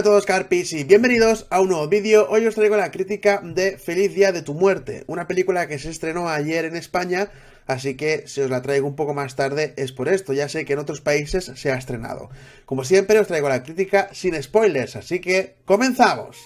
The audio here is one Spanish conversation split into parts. a todos, carpis, y bienvenidos a un nuevo vídeo. Hoy os traigo la crítica de Feliz Día de tu Muerte, una película que se estrenó ayer en España, así que si os la traigo un poco más tarde es por esto, ya sé que en otros países se ha estrenado. Como siempre os traigo la crítica sin spoilers, así que ¡comenzamos!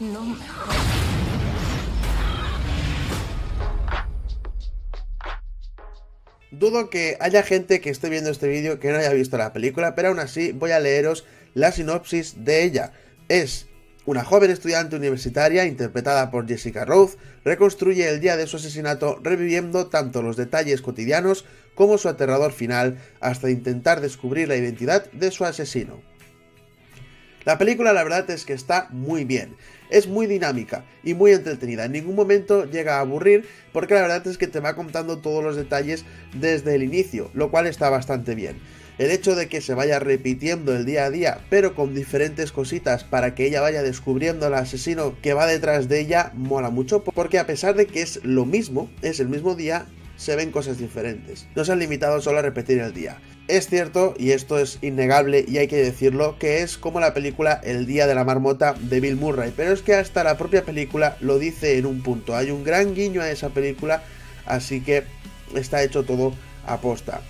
No me jodas. Dudo que haya gente que esté viendo este vídeo que no haya visto la película, pero aún así voy a leeros la sinopsis de ella. Es una joven estudiante universitaria, interpretada por Jessica Rothe, reconstruye el día de su asesinato reviviendo tanto los detalles cotidianos como su aterrador final, hasta intentar descubrir la identidad de su asesino. La película, la verdad, es que está muy bien, es muy dinámica y muy entretenida, en ningún momento llega a aburrir porque la verdad es que te va contando todos los detalles desde el inicio, lo cual está bastante bien. El hecho de que se vaya repitiendo el día a día, pero con diferentes cositas para que ella vaya descubriendo al asesino que va detrás de ella, mola mucho porque a pesar de que es lo mismo, es el mismo día, se ven cosas diferentes. No se han limitado solo a repetir el día. Es cierto, y esto es innegable y hay que decirlo, que es como la película El Día de la Marmota de Bill Murray, pero es que hasta la propia película lo dice en un punto. Hay un gran guiño a esa película, así que está hecho todo a posta.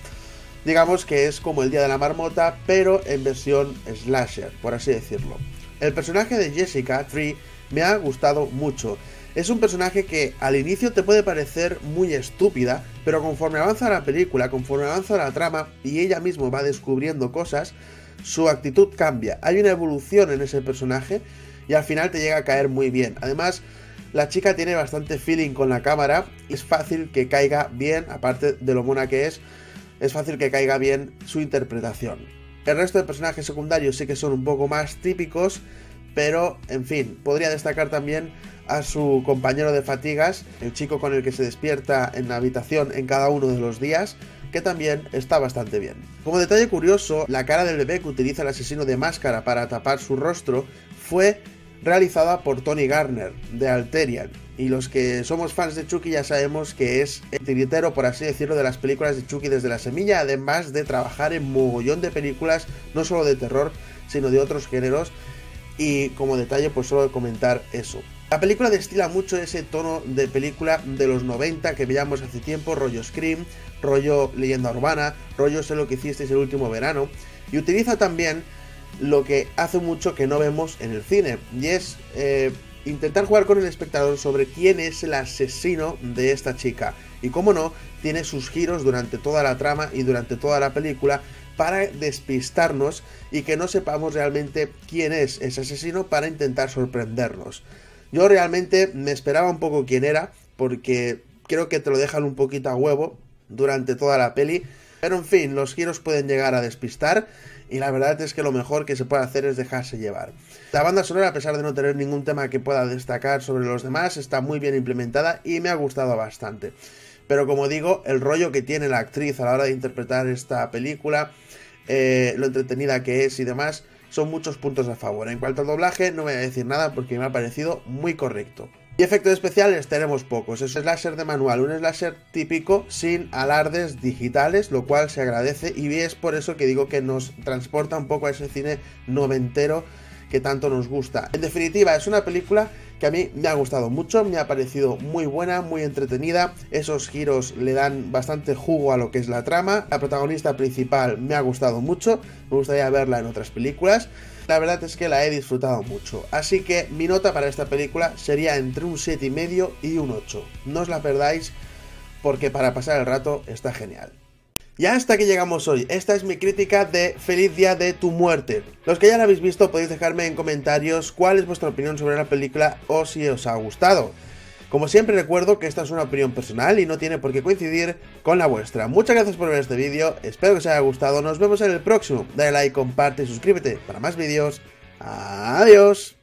Digamos que es como El Día de la Marmota, pero en versión slasher, por así decirlo. El personaje de Jessica Tree me ha gustado mucho. Es un personaje que al inicio te puede parecer muy estúpida, pero conforme avanza la película, conforme avanza la trama y ella misma va descubriendo cosas, su actitud cambia. Hay una evolución en ese personaje y al final te llega a caer muy bien. Además, la chica tiene bastante feeling con la cámara, es fácil que caiga bien, aparte de lo mona que es fácil que caiga bien su interpretación. El resto de personajes secundarios sí que son un poco más típicos, pero, en fin, podría destacar también a su compañero de fatigas, el chico con el que se despierta en la habitación en cada uno de los días, que también está bastante bien. Como detalle curioso, la cara del bebé que utiliza el asesino de máscara para tapar su rostro fue realizada por Tony Gardner, de Alterian, y los que somos fans de Chucky ya sabemos que es el tiritero, por así decirlo, de las películas de Chucky desde la semilla, además de trabajar en mogollón de películas, no solo de terror, sino de otros géneros. Y como detalle, pues solo comentar eso. La película destila mucho ese tono de película de los 90 que veíamos hace tiempo, rollo Scream, rollo Leyenda Urbana, rollo Sé lo que hicisteis el último verano. Y utiliza también lo que hace mucho que no vemos en el cine, y es intentar jugar con el espectador sobre quién es el asesino de esta chica. Y como no, tiene sus giros durante toda la trama y durante toda la película, para despistarnos y que no sepamos realmente quién es ese asesino, para intentar sorprendernos. Yo realmente me esperaba un poco quién era, porque creo que te lo dejan un poquito a huevo durante toda la peli, pero en fin, los giros pueden llegar a despistar y la verdad es que lo mejor que se puede hacer es dejarse llevar. La banda sonora, a pesar de no tener ningún tema que pueda destacar sobre los demás, está muy bien implementada y me ha gustado bastante. Pero como digo, el rollo que tiene la actriz a la hora de interpretar esta película, lo entretenida que es y demás, son muchos puntos a favor. En cuanto al doblaje, no voy a decir nada porque me ha parecido muy correcto. Y efectos especiales tenemos pocos. Es un slasher de manual, un slasher típico sin alardes digitales, lo cual se agradece y es por eso que digo que nos transporta un poco a ese cine noventero que tanto nos gusta. En definitiva, es una película que a mí me ha gustado mucho, me ha parecido muy buena, muy entretenida, esos giros le dan bastante jugo a lo que es la trama, la protagonista principal me ha gustado mucho, me gustaría verla en otras películas, la verdad es que la he disfrutado mucho, así que mi nota para esta película sería entre un 7,5 y un 8, no os la perdáis porque para pasar el rato está genial. Y hasta aquí llegamos hoy. Esta es mi crítica de Feliz Día de tu Muerte. Los que ya la habéis visto podéis dejarme en comentarios cuál es vuestra opinión sobre la película o si os ha gustado. Como siempre recuerdo que esta es una opinión personal y no tiene por qué coincidir con la vuestra. Muchas gracias por ver este vídeo, espero que os haya gustado, nos vemos en el próximo. Dale like, comparte y suscríbete para más vídeos. Adiós.